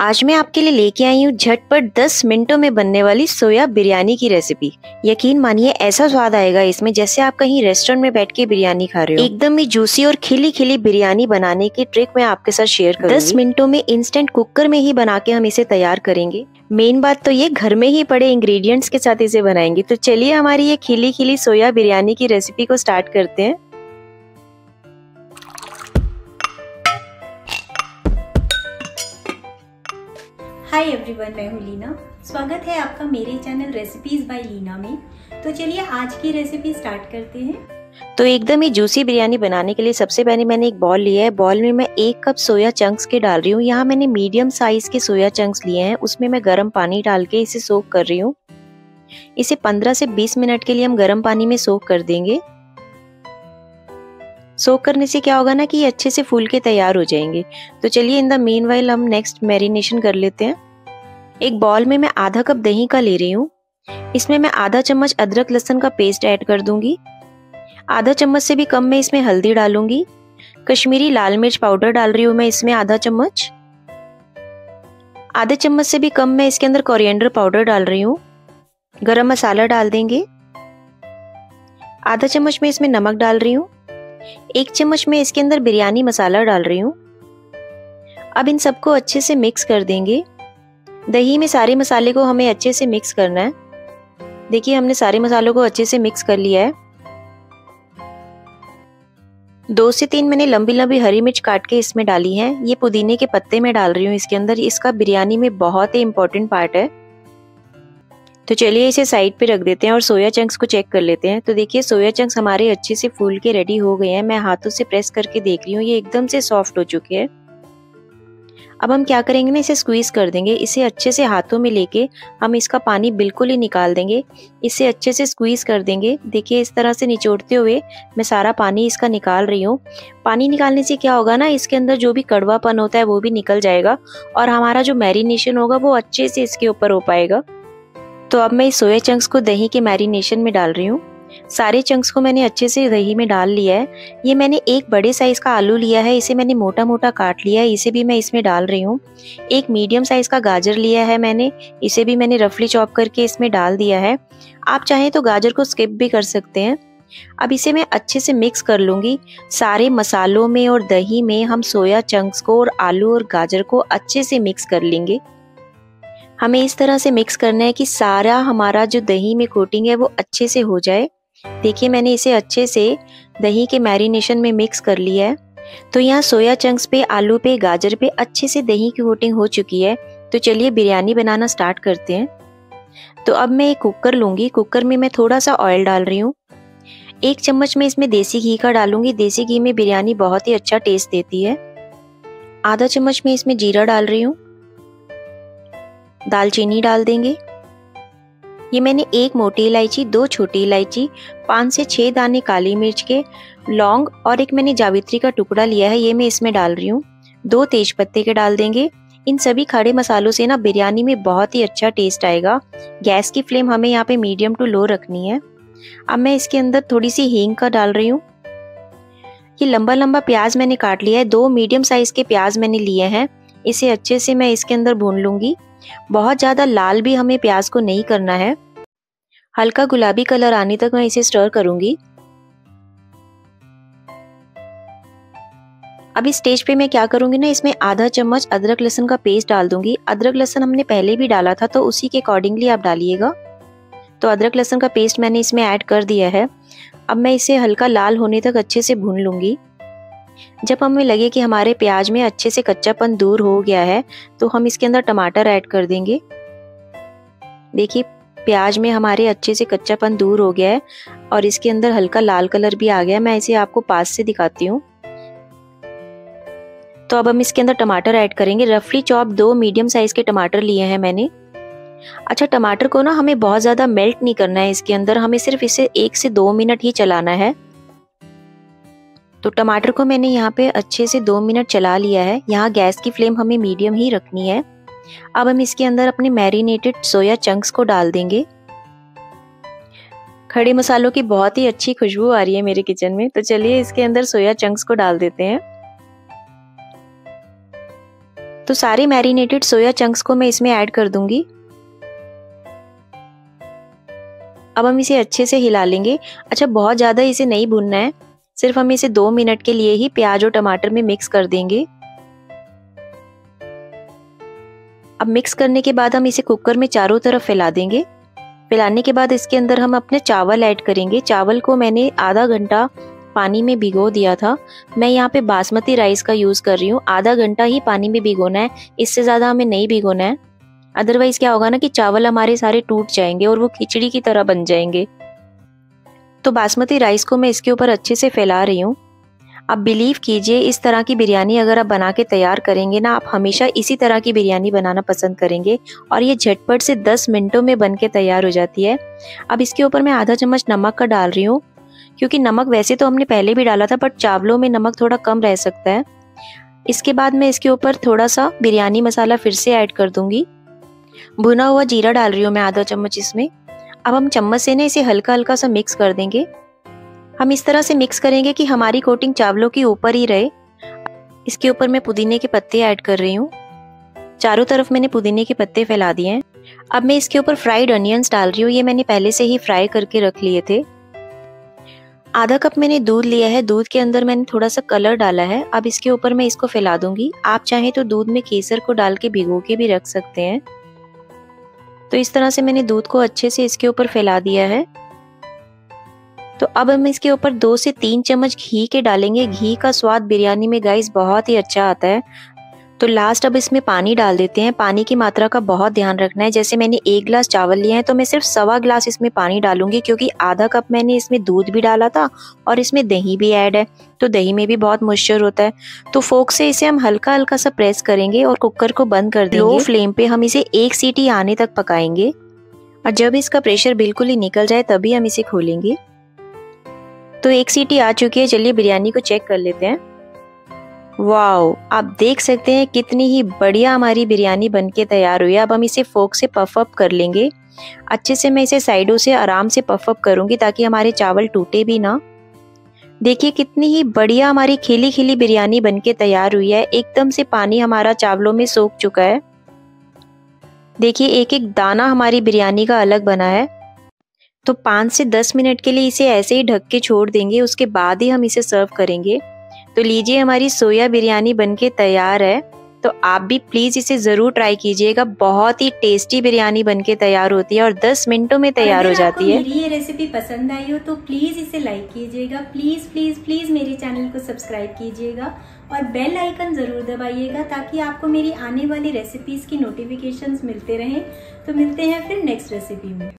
आज मैं आपके लिए लेके आई हूँ झटपट 10 मिनटों में बनने वाली सोया बिरयानी की रेसिपी। यकीन मानिए ऐसा स्वाद आएगा इसमें जैसे आप कहीं रेस्टोरेंट में बैठ के बिरयानी खा रहे हो। एकदम ही जूसी और खिली खिली बिरयानी बनाने की ट्रिक मैं आपके साथ शेयर करूंगी। 10 मिनटों में इंस्टेंट कुकर में ही बना के हम इसे तैयार करेंगे। मेन बात तो ये घर में ही पड़े इंग्रेडिएंट्स के साथ इसे बनाएंगे। तो चलिए हमारी ये खिली खिली सोया बिरयानी की रेसिपी को स्टार्ट करते हैं। हाय एवरीवन, मैं हूँ लीना। स्वागत है आपका मेरे चैनल रेसिपीज बाय लीना में। तो चलिए आज की रेसिपी स्टार्ट करते हैं। तो एकदम ही जूसी बिरयानी बनाने के लिए सबसे पहले मैंने एक बॉल लिया है। बॉल में मैं 1 कप सोया चंक्स के डाल रही हूँ। यहाँ मैंने मीडियम साइज के सोया चंक्स लिए हैं। उसमें मैं गर्म पानी डाल के इसे सोक कर रही हूँ। इसे 15 से 20 मिनट के लिए हम गर्म पानी में सोक कर देंगे। सोक करने से क्या होगा ना कि ये अच्छे से फूल के तैयार हो जाएंगे। तो चलिए इन द मीनवाइल हम नेक्स्ट मैरिनेशन कर लेते हैं। एक बॉल में मैं आधा कप दही का ले रही हूँ। इसमें मैं आधा चम्मच अदरक लहसुन का पेस्ट ऐड कर दूंगी। आधा चम्मच से भी कम मैं इसमें हल्दी डालूंगी। कश्मीरी लाल मिर्च पाउडर डाल रही हूँ मैं इसमें आधा चम्मच। आधा चम्मच से भी कम मैं इसके अंदर कोरिएंडर पाउडर डाल रही हूँ। गरम मसाला डाल देंगे। आधा चम्मच में इसमें नमक डाल रही हूँ। 1 चम्मच में इसके अंदर बिरयानी मसाला डाल रही हूँ। अब इन सबको अच्छे से मिक्स कर देंगे। दही में सारे मसाले को हमें अच्छे से मिक्स करना है। देखिए हमने सारे मसालों को अच्छे से मिक्स कर लिया है। 2 से 3 मैंने लंबी लंबी हरी मिर्च काट के इसमें डाली है। ये पुदीने के पत्ते में डाल रही हूँ इसके अंदर। इसका बिरयानी में बहुत ही इंपॉर्टेंट पार्ट है। तो चलिए इसे साइड पे रख देते हैं और सोया चंक्स को चेक कर लेते हैं। तो देखिए सोया चंक्स हमारे अच्छे से फूल के रेडी हो गए हैं। मैं हाथों से प्रेस करके देख रही हूँ, ये एकदम से सॉफ्ट हो चुके हैं। अब हम क्या करेंगे ना, इसे स्क्वीज कर देंगे। इसे अच्छे से हाथों में लेके हम इसका पानी बिल्कुल ही निकाल देंगे। इसे अच्छे से स्क्वीज कर देंगे। देखिए इस तरह से निचोड़ते हुए मैं सारा पानी इसका निकाल रही हूँ। पानी निकालने से क्या होगा ना, इसके अंदर जो भी कड़वापन होता है वो भी निकल जाएगा और हमारा जो मैरिनेशन होगा वो अच्छे से इसके ऊपर हो पाएगा। तो अब मैं इस सोया चंक्स को दही के मैरिनेशन में डाल रही हूँ। सारे चंक्स को मैंने अच्छे से दही में डाल लिया है। ये मैंने एक बड़े साइज़ का आलू लिया है, इसे मैंने मोटा मोटा काट लिया है, इसे भी मैं इसमें डाल रही हूँ। एक मीडियम साइज़ का गाजर लिया है मैंने, इसे भी मैंने रफली चॉप करके इसमें डाल दिया है। आप चाहें तो गाजर को स्किप भी कर सकते हैं। अब इसे मैं अच्छे से मिक्स कर लूँगी। सारे मसालों में और दही में हम सोया चंक्स को और आलू और गाजर को अच्छे से मिक्स कर लेंगे। हमें इस तरह से मिक्स करना है कि सारा हमारा जो दही में कोटिंग है वो अच्छे से हो जाए। देखिए मैंने इसे अच्छे से दही के मैरिनेशन में मिक्स कर लिया है। तो यहाँ सोया चंक्स पे, आलू पे, गाजर पे अच्छे से दही की कोटिंग हो चुकी है। तो चलिए बिरयानी बनाना स्टार्ट करते हैं। तो अब मैं एक कुकर लूँगी। कुकर में मैं थोड़ा सा ऑयल डाल रही हूँ। 1 चम्मच में इसमें देसी घी का डालूंगी। देसी घी में बिरयानी बहुत ही अच्छा टेस्ट देती है। आधा चम्मच में इसमें जीरा डाल रही हूँ। दालचीनी डाल देंगे। ये मैंने 1 मोटी इलायची, 2 छोटी इलायची, 5 से 6 दाने काली मिर्च के, लौंग और एक मैंने जावित्री का टुकड़ा लिया है, ये मैं इसमें डाल रही हूँ। 2 तेज पत्ते के डाल देंगे। इन सभी खड़े मसालों से ना बिरयानी में बहुत ही अच्छा टेस्ट आएगा। गैस की फ्लेम हमें यहाँ पे मीडियम टू लो रखनी है। अब मैं इसके अंदर थोड़ी सी हींग का डाल रही हूँ। ये लंबा लंबा प्याज मैंने काट लिया है। 2 मीडियम साइज के प्याज मैंने लिए हैं। इसे अच्छे से मैं इसके अंदर भून लूँगी। बहुत ज़्यादा लाल भी हमें प्याज को नहीं करना है। हल्का गुलाबी कलर आने तक मैं इसे स्टर करूंगी। अब इस स्टेज पे मैं क्या करूंगी ना, इसमें आधा चम्मच अदरक लहसुन का पेस्ट डाल दूंगी। अदरक लहसुन हमने पहले भी डाला था तो उसी के अकॉर्डिंगली आप डालिएगा। तो अदरक लहसुन का पेस्ट मैंने इसमें ऐड कर दिया है। अब मैं इसे हल्का लाल होने तक अच्छे से भून लूंगी। जब हमें लगे कि हमारे प्याज में अच्छे से कच्चापन दूर हो गया है तो हम इसके अंदर टमाटर ऐड कर देंगे। देखिए प्याज में हमारे अच्छे से कच्चापन दूर हो गया है और इसके अंदर हल्का लाल कलर भी आ गया है। मैं इसे आपको पास से दिखाती हूँ। तो अब हम इसके अंदर टमाटर ऐड करेंगे। रफली चॉप 2 मीडियम साइज के टमाटर लिए हैं मैंने। अच्छा, टमाटर को ना हमें बहुत ज़्यादा मेल्ट नहीं करना है इसके अंदर, हमें सिर्फ इसे 1 से 2 मिनट ही चलाना है। तो टमाटर को मैंने यहाँ पे अच्छे से 2 मिनट चला लिया है। यहाँ गैस की फ्लेम हमें मीडियम ही रखनी है। अब हम इसके अंदर अपने मैरिनेटेड सोया चंक्स को डाल देंगे। खड़े मसालों की बहुत ही अच्छी खुशबू आ रही है मेरे किचन में। तो चलिए इसके अंदर सोया चंक्स को डाल देते हैं। तो सारे मैरिनेटेड सोया चंक्स को मैं इसमें ऐड कर दूंगी। अब हम इसे अच्छे से हिला लेंगे। अच्छा, बहुत ज़्यादा इसे नहीं भूनना है, सिर्फ हम इसे 2 मिनट के लिए ही प्याज और टमाटर में मिक्स कर देंगे। अब मिक्स करने के बाद हम इसे कुकर में चारों तरफ फैला देंगे। फैलाने के बाद इसके अंदर हम अपने चावल ऐड करेंगे। चावल को मैंने आधा घंटा पानी में भिगो दिया था। मैं यहाँ पे बासमती राइस का यूज़ कर रही हूँ। आधा घंटा ही पानी में भिगोना है, इससे ज़्यादा हमें नहीं भिगोना है, अदरवाइज़ क्या होगा ना कि चावल हमारे सारे टूट जाएंगे और वो खिचड़ी की तरह बन जाएंगे। तो बासमती राइस को मैं इसके ऊपर अच्छे से फैला रही हूँ। आप बिलीव कीजिए, इस तरह की बिरयानी अगर आप बना के तैयार करेंगे ना, आप हमेशा इसी तरह की बिरयानी बनाना पसंद करेंगे और ये झटपट से 10 मिनटों में बन के तैयार हो जाती है। अब इसके ऊपर मैं आधा चम्मच नमक का डाल रही हूँ, क्योंकि नमक वैसे तो हमने पहले भी डाला था, बट चावलों में नमक थोड़ा कम रह सकता है। इसके बाद मैं इसके ऊपर थोड़ा सा बिरयानी मसाला फिर से ऐड कर दूँगी। भुना हुआ जीरा डाल रही हूँ मैं आधा चम्मच इसमें। अब हम चम्मच से ना इसे हल्का हल्का सा मिक्स कर देंगे। हम इस तरह से मिक्स करेंगे कि हमारी कोटिंग चावलों के ऊपर ही रहे। इसके ऊपर मैं पुदीने के पत्ते ऐड कर रही हूँ। चारों तरफ मैंने पुदीने के पत्ते फैला दिए हैं। अब मैं इसके ऊपर फ्राइड अनियंस डाल रही हूँ। ये मैंने पहले से ही फ्राई करके रख लिए थे। आधा कप मैंने दूध लिया है, दूध के अंदर मैंने थोड़ा सा कलर डाला है। अब इसके ऊपर मैं इसको फैला दूंगी। आप चाहें तो दूध में केसर को डाल के भिगो के भी रख सकते हैं। तो इस तरह से मैंने दूध को अच्छे से इसके ऊपर फैला दिया है। तो अब हम इसके ऊपर 2 से 3 चम्मच घी के डालेंगे। घी का स्वाद बिरयानी में गाइस बहुत ही अच्छा आता है। तो लास्ट अब इसमें पानी डाल देते हैं। पानी की मात्रा का बहुत ध्यान रखना है। जैसे मैंने 1 ग्लास चावल लिए हैं तो मैं सिर्फ 1.25 ग्लास इसमें पानी डालूंगी, क्योंकि आधा कप मैंने इसमें दूध भी डाला था और इसमें दही भी ऐड है, तो दही में भी बहुत मॉइस्चर होता है। तो फोर्क से इसे हम हल्का हल्का सा प्रेस करेंगे और कुकर को बंद कर देंगे। लो फ्लेम पे हम इसे 1 सीटी आने तक पकाएंगे और जब इसका प्रेशर बिल्कुल ही निकल जाए तभी हम इसे खोलेंगे। तो 1 सीटी आ चुकी है। चलिए बिरयानी को चेक कर लेते हैं। वाओ, आप देख सकते हैं कितनी ही बढ़िया हमारी बिरयानी बनके तैयार हुई है। अब हम इसे फोर्क से पफ अप कर लेंगे। अच्छे से मैं इसे साइडों से आराम से पफ अप करूंगी ताकि हमारे चावल टूटे भी ना। देखिए कितनी ही बढ़िया हमारी खिली खिली बिरयानी बनके तैयार हुई है। एकदम से पानी हमारा चावलों में सोख चुका है। देखिए एक एक दाना हमारी बिरयानी का अलग बना है। तो 5 से 10 मिनट के लिए इसे ऐसे ही ढक के छोड़ देंगे, उसके बाद ही हम इसे सर्व करेंगे। तो लीजिए, हमारी सोया बिरयानी बनके तैयार है। तो आप भी प्लीज़ इसे ज़रूर ट्राई कीजिएगा। बहुत ही टेस्टी बिरयानी बनके तैयार होती है और 10 मिनटों में तैयार हो जाती है। मेरी ये रेसिपी पसंद आई हो तो प्लीज़ इसे लाइक कीजिएगा। प्लीज़ प्लीज़ प्लीज़ मेरे चैनल को सब्सक्राइब कीजिएगा और बेल आइकन ज़रूर दबाइएगा ताकि आपको मेरी आने वाली रेसिपीज़ की नोटिफिकेशंस मिलते रहें। तो मिलते हैं फिर नेक्स्ट रेसिपी में।